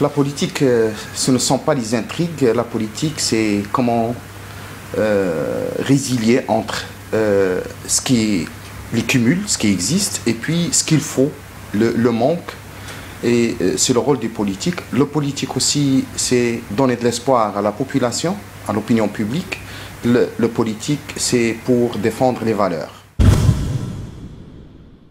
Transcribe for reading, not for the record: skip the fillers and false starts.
La politique, ce ne sont pas les intrigues. La politique, c'est comment résilier entre ce qui les cumule, ce qui existe, et puis ce qu'il faut, le manque. Et c'est le rôle des politiques. Le politique aussi, c'est donner de l'espoir à la population, à l'opinion publique. Le politique, c'est pour défendre les valeurs.